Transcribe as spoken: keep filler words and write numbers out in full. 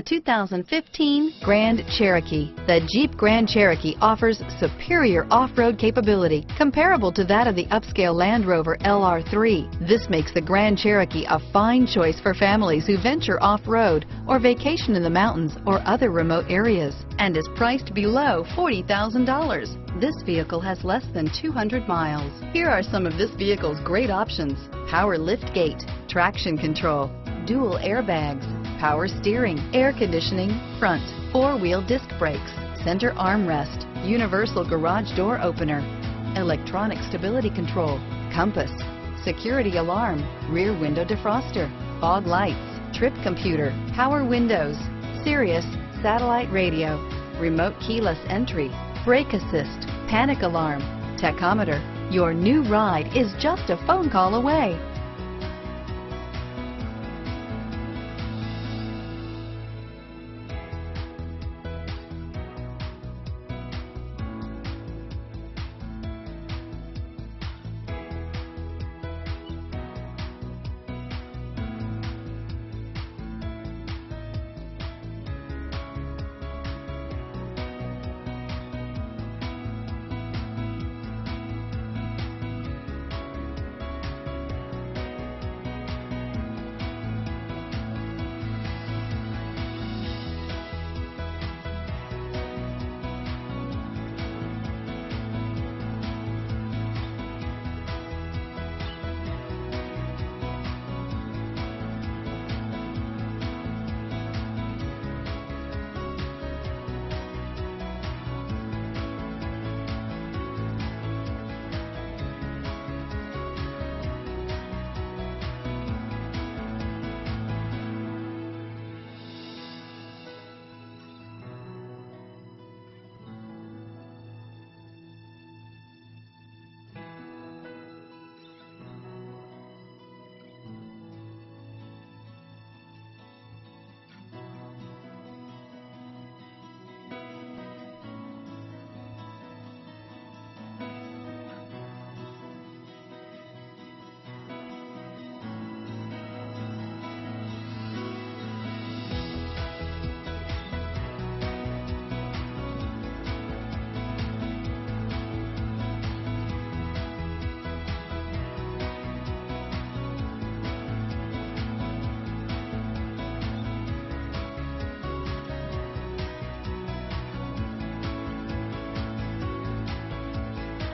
The two thousand fifteen Grand Cherokee. The Jeep Grand Cherokee offers superior off-road capability comparable to that of the upscale Land Rover L R three. This makes the Grand Cherokee a fine choice for families who venture off-road or vacation in the mountains or other remote areas, and is priced below forty thousand dollars. This vehicle has less than two hundred miles. Here are some of this vehicle's great options: power liftgate, traction control, dual airbags, power steering, air conditioning, front, four-wheel disc brakes, center armrest, universal garage door opener, electronic stability control, compass, security alarm, rear window defroster, fog lights, trip computer, power windows, Sirius satellite radio, remote keyless entry, brake assist, panic alarm, tachometer. Your new ride is just a phone call away.